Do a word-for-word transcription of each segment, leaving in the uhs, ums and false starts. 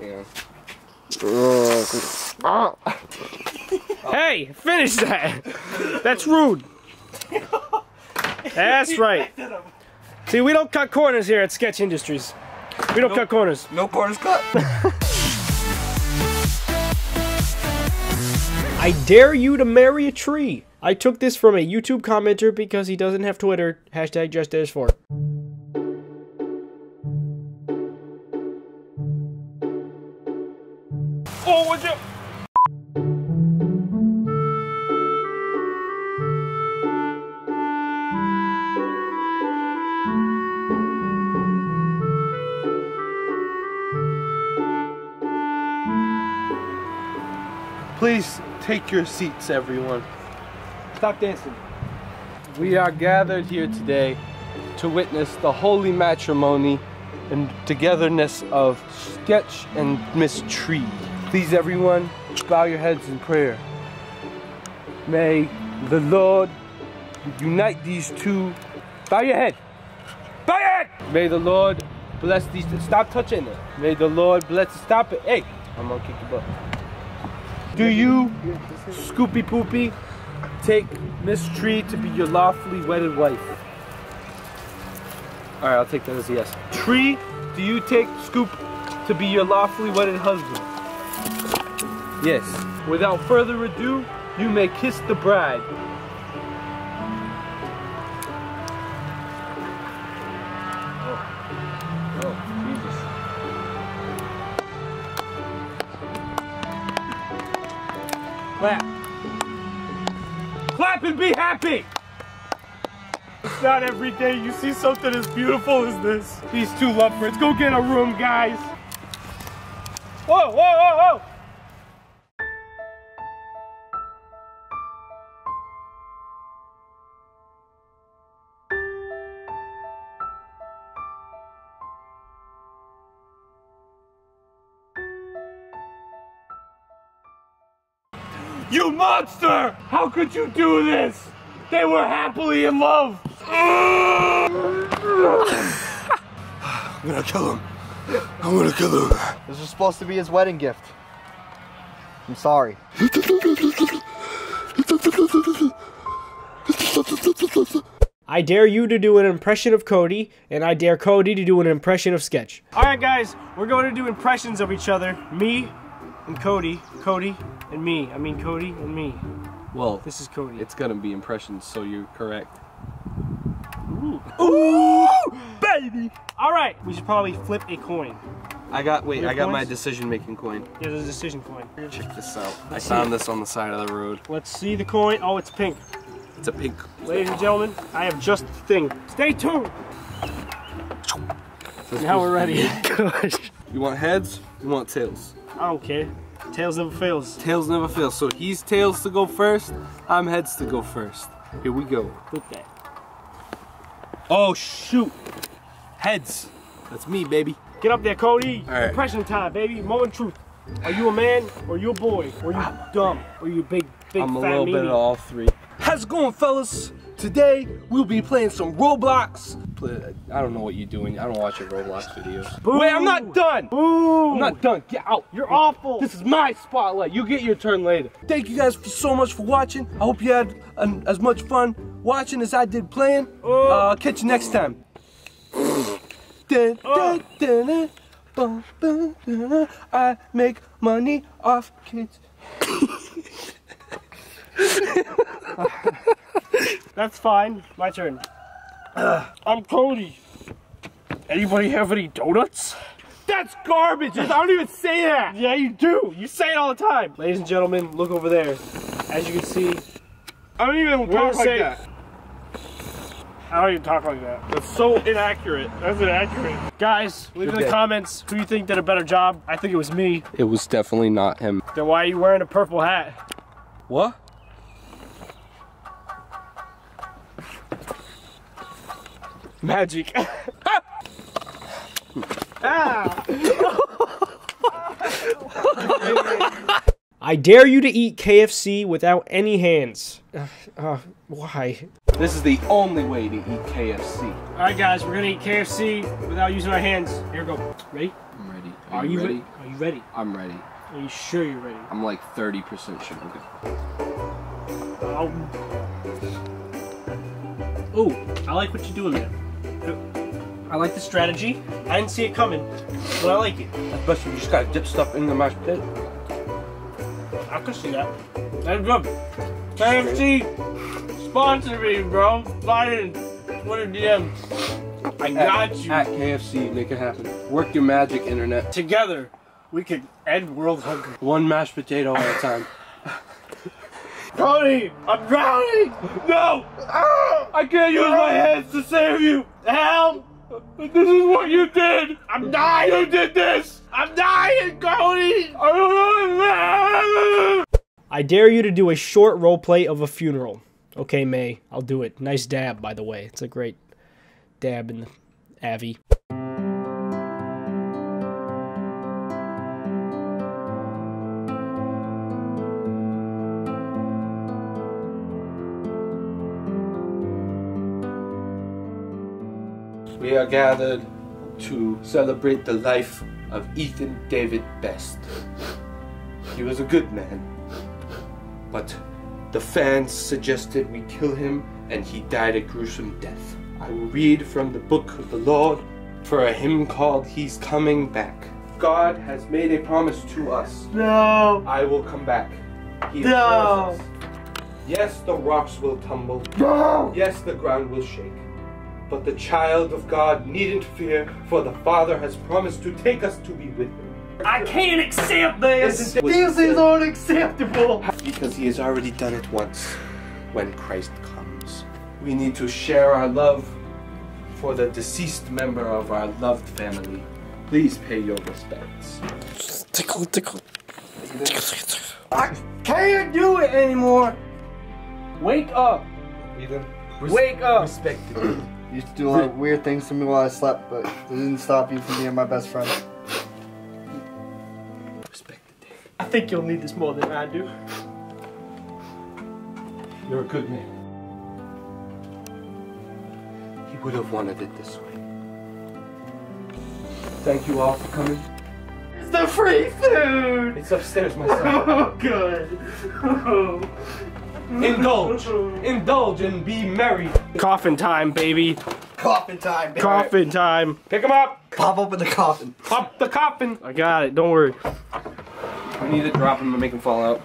Yeah. Oh. Hey, finish that! That's rude. That's right. See, we don't cut corners here at Sketch Industries. We don't no, cut corners. No corners cut. I dare you to marry a tree. I took this from a YouTube commenter because he doesn't have Twitter. Hashtag just dash for. Oh, what's up? Please take your seats, everyone. Stop dancing. We are gathered here today to witness the holy matrimony and togetherness of Sketch and Miss Tree. Please, everyone, bow your heads in prayer. May the Lord unite these two. Bow your head. Bow your head! May the Lord bless these two. Stop touching it. May the Lord bless. Stop it. Hey, I'm gonna kick your butt. Do you, Scoopy Poopy, take Miss Tree to be your lawfully wedded wife? Alright, I'll take that as a yes. Tree, do you take Scoop to be your lawfully wedded husband? Yes. Without further ado, you may kiss the bride. Oh, oh Jesus. Clap. Clap and be happy! It's not every day you see something as beautiful as this. These two lovebirds, go get a room, guys. Whoa, whoa, whoa, whoa! You monster! How could you do this? They were happily in love. I'm gonna kill him. I'm gonna kill him. This was supposed to be his wedding gift. I'm sorry. I dare you to do an impression of Cody, and I dare Cody to do an impression of Sketch. Alright guys, we're going to do impressions of each other. Me and Cody. Cody. And me, I mean Cody and me. Well, this is Cody. It's gonna be impressions, so you're correct. Ooh, ooh, baby! All right, we should probably flip a coin. I got wait, I got coins? My decision-making coin. Yeah, there's a decision coin. Check this out. Let's I found it. This on the side of the road. Let's see the coin. Oh, it's pink. It's a pink. Ladies and gentlemen, I have just the thing. Stay tuned. This now we're ready. Gosh. You want heads? You want tails? I don't care. Tails never fails. Tails never fails. So he's tails to go first, I'm heads to go first. Here we go. Look at that. Oh shoot. Heads. That's me, baby. Get up there, Cody. All right. Impression time, baby. Moment truth. Are you a man or are you a boy? Or are you dumb? Or are you big, big I'm fat I'm a little meaty? Bit of all three. How's it going, fellas? Today, we'll be playing some Roblox. I don't know what you're doing. I don't watch your Roblox videos. Boo. Wait, I'm not done. Boo. I'm not done. Get out. You're awful. This is my spotlight. You get your turn later. Thank you guys for so much for watching. I hope you had an, as much fun watching as I did playing. Oh. Uh, catch you next time. Oh. I make money off kids. That's fine. My turn. Uh, I'm Cody. Anybody have any donuts? That's garbage! I don't even say that! Yeah, you do! You say it all the time! Ladies and gentlemen, look over there. As you can see... I don't even talk like that. I don't even talk like that. That's so inaccurate. That's inaccurate. Guys, leave in the comments who you think did a better job. I think it was me. It was definitely not him. Then why are you wearing a purple hat? What? Magic. Ah. I dare you to eat K F C without any hands. Uh, uh, why? This is the only way to eat K F C. Alright guys, we're gonna eat K F C without using our hands. Here we go. Ready? I'm ready. Are, Are you, you ready? Re Are you ready? I'm ready. Are you sure you're ready? I'm like thirty percent sure. Okay. Um, oh, I like what you're doing there. I like the strategy. I didn't see it coming, but I like it. That's best you just gotta dip stuff in the mashed potato. I could see that. That's good. K F C, sponsor me, bro. Biden, what a D M. I got at, you. At K F C, make it happen. Work your magic, internet. Together, we can end world hunger. One mashed potato at a time. Cody, I'm drowning! No! Ah, I can't use my hands to save you! Help! This is what you did! I'm dying! You did this! I'm dying, Cody! I dare you to do a short roleplay of a funeral. Okay, May, I'll do it. Nice dab, by the way. It's a great dab in the Avi. We are gathered to celebrate the life of Ethan David Best. He was a good man, but the fans suggested we kill him, and he died a gruesome death. I will read from the book of the Lord for a hymn called He's Coming Back. God has made a promise to us. No! I will come back. He no! Promises. Yes, the rocks will tumble. No! Yes, the ground will shake. But the child of God needn't fear, for the Father has promised to take us to be with him. I can't accept this! This is unacceptable! Because he has already done it once, when Christ comes. We need to share our love for the deceased member of our loved family. Please pay your respects. Tickle, tickle. I can't do it anymore! Wake up! Ethan, wake up! Respect it. You used to do a lot of weird things to me while I slept, but it didn't stop you from being my best friend. Respect it, Dave. I think you'll need this more than I do. You're a good man. Would have wanted it this way. Thank you all for coming. It's the free food! It's upstairs, my son. Oh, good. Oh. Indulge. Indulge and be merry. Coffin time, baby. Coffin time, baby. Coffin time. Pick him up. Pop open the coffin. Pop the coffin. I got it. Don't worry. We need to drop him and make him fall out.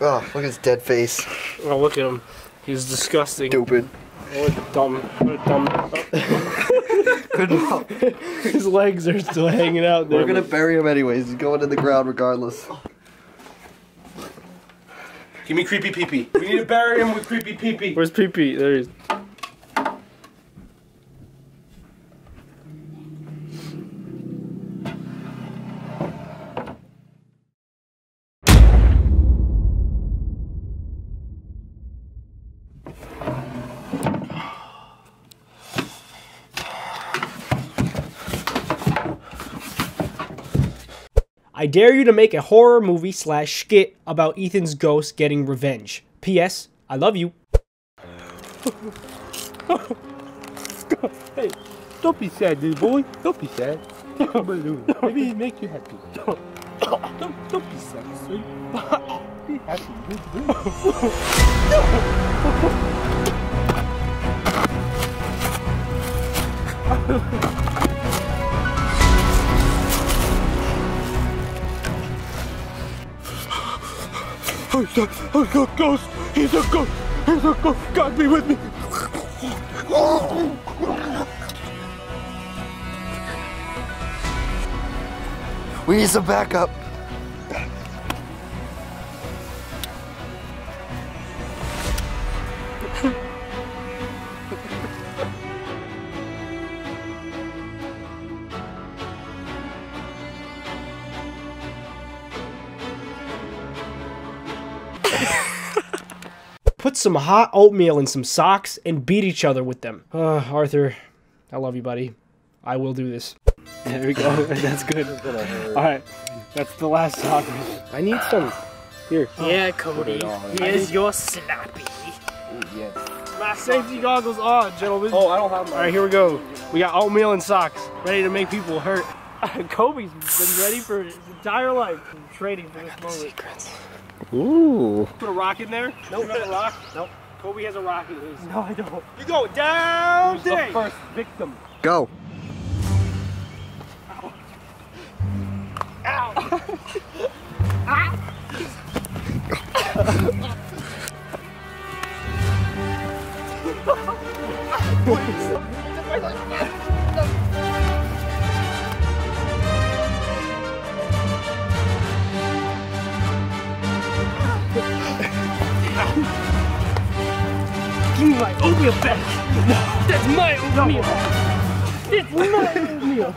Oh, look at his dead face. Oh, look at him. He's disgusting. Stupid. What a dumb. What a dumb. Good enough. His legs are still hanging out there. We're gonna bury him anyways. He's going in the ground regardless. Give me creepy pee pee. We need to bury him with creepy pee pee. Where's pee pee? There he is. I dare you to make a horror movie slash skit about Ethan's ghost getting revenge. P S. I love you. Hey, don't be sad, little boy. Don't be sad. Take a balloon. Maybe it'll make you happy. Don't, don't be sad, sweet. Be happy, little boy. I'm a ghost! He's a ghost! He's a ghost! God be with me! We need some backup! Put some hot oatmeal in some socks and beat each other with them. Uh, Arthur, I love you, buddy. I will do this. There we go. That's good. Alright, that's the last sock. I need some. Here. Yeah, Cody. Here's your sloppy. Ooh, yes. socks. Safety on. Goggles on, gentlemen. Oh, I don't have mine. All right, here we go. We got oatmeal and socks, ready to make people hurt. Kobe's been ready for his entire life, trading for this moment. Secrets. Ooh. Put a rock in there? Nope. Put a rock? Nope. Kobe has a rock in his. No, I don't. You go down. Who's the first victim? Go. Ow. Ow. Ah. Give me my oatmeal back! No, that's my oatmeal! It's my oatmeal!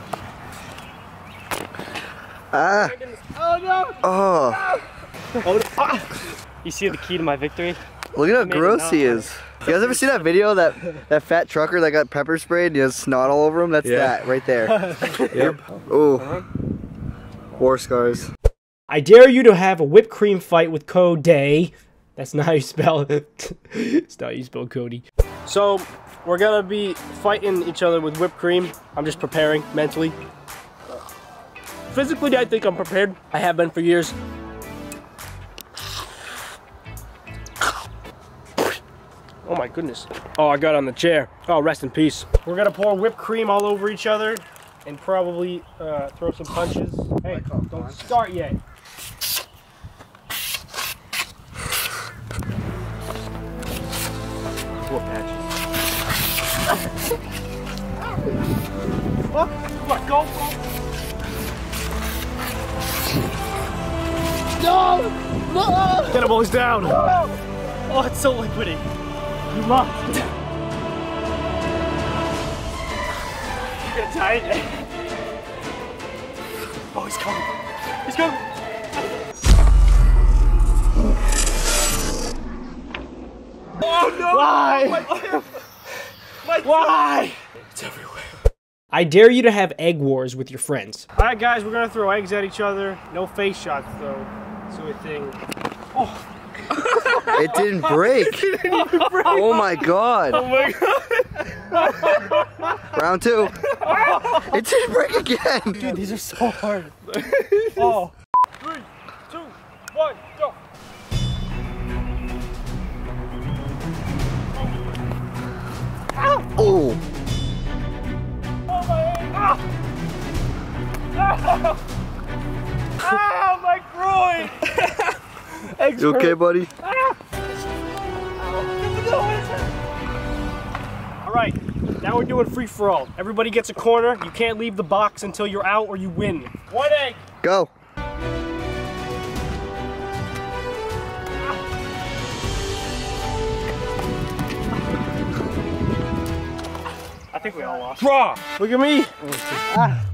Ah! Oh no! Oh! Oh, ah. You see the key to my victory? Look at how Maybe gross not. He is. You guys ever see that video that that fat trucker that got pepper sprayed and he has snot all over him? That's yeah. that right there. Yep. Ooh. Uh-huh. War scars. I dare you to have a whipped cream fight with Cody. That's not how you spell it. It's not how you spell Cody. So we're gonna be fighting each other with whipped cream. I'm just preparing mentally. Physically, I think I'm prepared. I have been for years. Oh my goodness. Oh, I got on the chair. Oh, rest in peace. We're gonna pour whipped cream all over each other and probably uh, throw some punches. Hey, don't start yet. Poor Patch. Look, look, go, go. No! No! Get him always down. No! Oh, it's so liquidy. You lost. You're gonna tie it. Oh, he's coming. He's coming. Oh no! Why? My tip. My tip. Why? It's everywhere. I dare you to have egg wars with your friends. All right, guys, we're gonna throw eggs at each other. No face shots, though. So a thing. Oh. It didn't break. It didn't break. Oh my god. Oh my god. Round two. It didn't break again. Dude, these are so hard. Oh. Three, two, one, go. Ow. Oh. Oh my. Ow. Ow, my groin. Eggs you okay, hurt. Buddy? Ah. All right, now we're doing free for all. Everybody gets a corner. You can't leave the box until you're out or you win. One egg. Go. I think we all lost. Draw. Look at me. Ah.